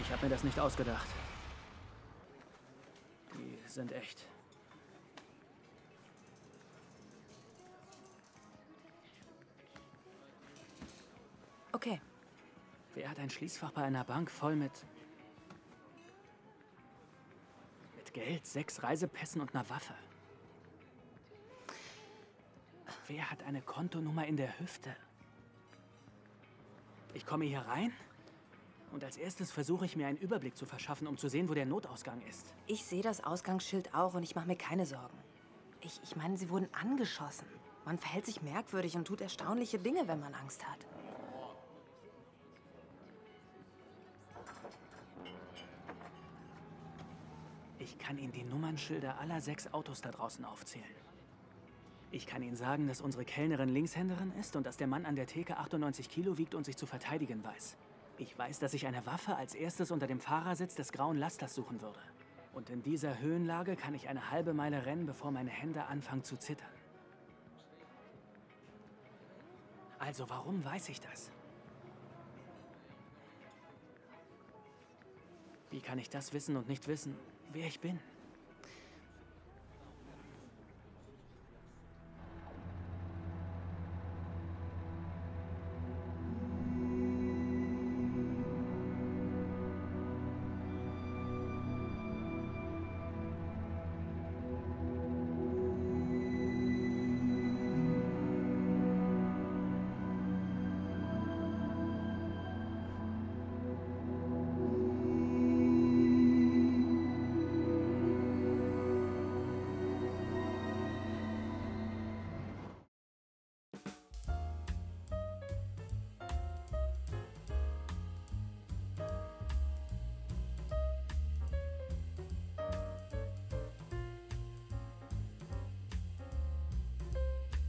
Ich habe mir das nicht ausgedacht. Die sind echt. Okay. Wer hat ein Schließfach bei einer Bank voll mit Geld, 6 Reisepässen und einer Waffe? Wer hat eine Kontonummer in der Hüfte? Ich komme hier rein und als erstes versuche ich mir einen Überblick zu verschaffen, um zu sehen, wo der Notausgang ist. Ich sehe das Ausgangsschild auch und ich mache mir keine Sorgen. Ich meine, sie wurden angeschossen. Man verhält sich merkwürdig und tut erstaunliche Dinge, wenn man Angst hat. Ich kann Ihnen die Nummernschilder aller 6 Autos da draußen aufzählen. Ich kann Ihnen sagen, dass unsere Kellnerin Linkshänderin ist und dass der Mann an der Theke 98 Kilo wiegt und sich zu verteidigen weiß. Ich weiß, dass ich eine Waffe als erstes unter dem Fahrersitz des grauen Lasters suchen würde. Und in dieser Höhenlage kann ich eine halbe Meile rennen, bevor meine Hände anfangen zu zittern. Also, warum weiß ich das? Wie kann ich das wissen und nicht wissen, wer ich bin?